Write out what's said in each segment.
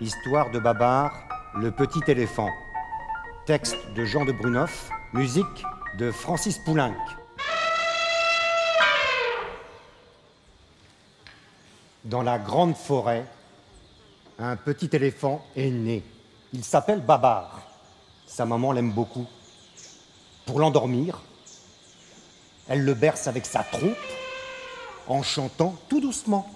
Histoire de Babar, Le Petit Éléphant. Texte de Jean de Brunhoff, musique de Francis Poulenc. Dans la grande forêt, un petit éléphant est né. Il s'appelle Babar. Sa maman l'aime beaucoup. Pour l'endormir, elle le berce avec sa trompe en chantant tout doucement.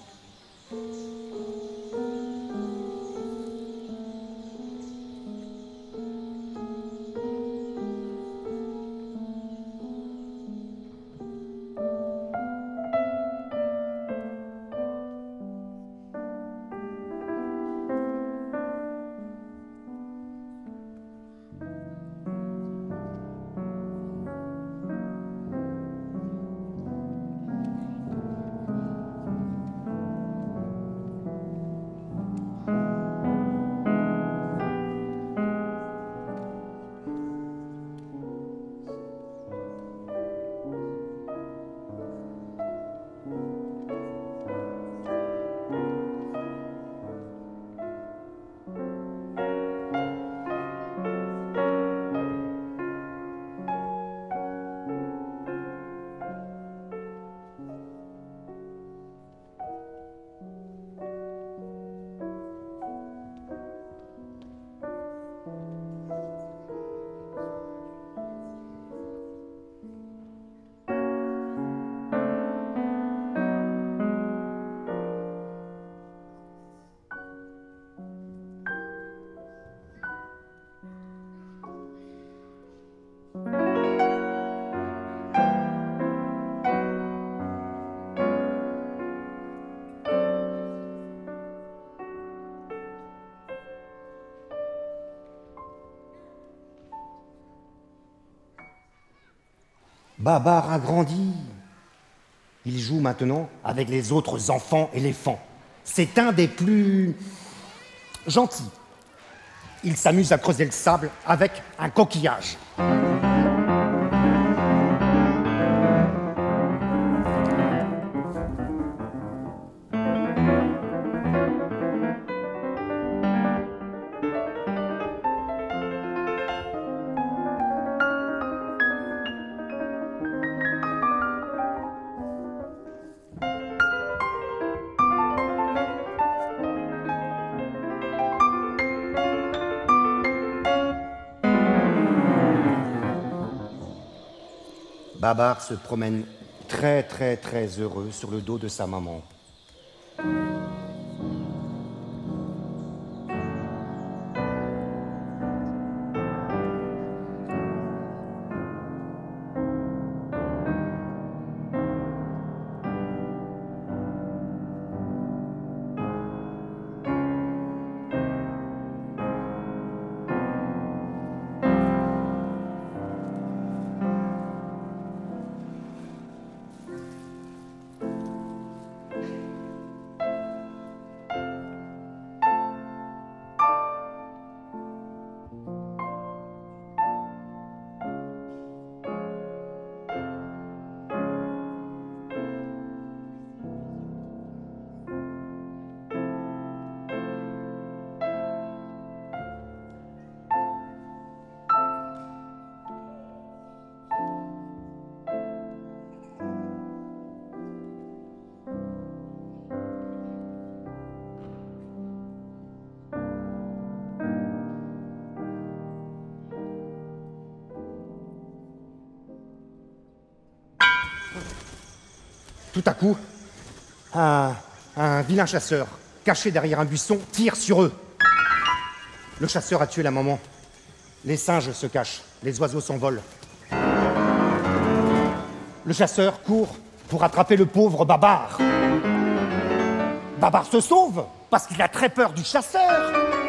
Babar a grandi. Il joue maintenant avec les autres enfants éléphants. C'est un des plus gentils. Il s'amuse à creuser le sable avec un coquillage. Babar se promène très, très, très heureux sur le dos de sa maman. Tout à coup, un vilain chasseur, caché derrière un buisson, tire sur eux. Le chasseur a tué la maman. Les singes se cachent, les oiseaux s'envolent. Le chasseur court pour attraper le pauvre Babar. Babar se sauve parce qu'il a très peur du chasseur.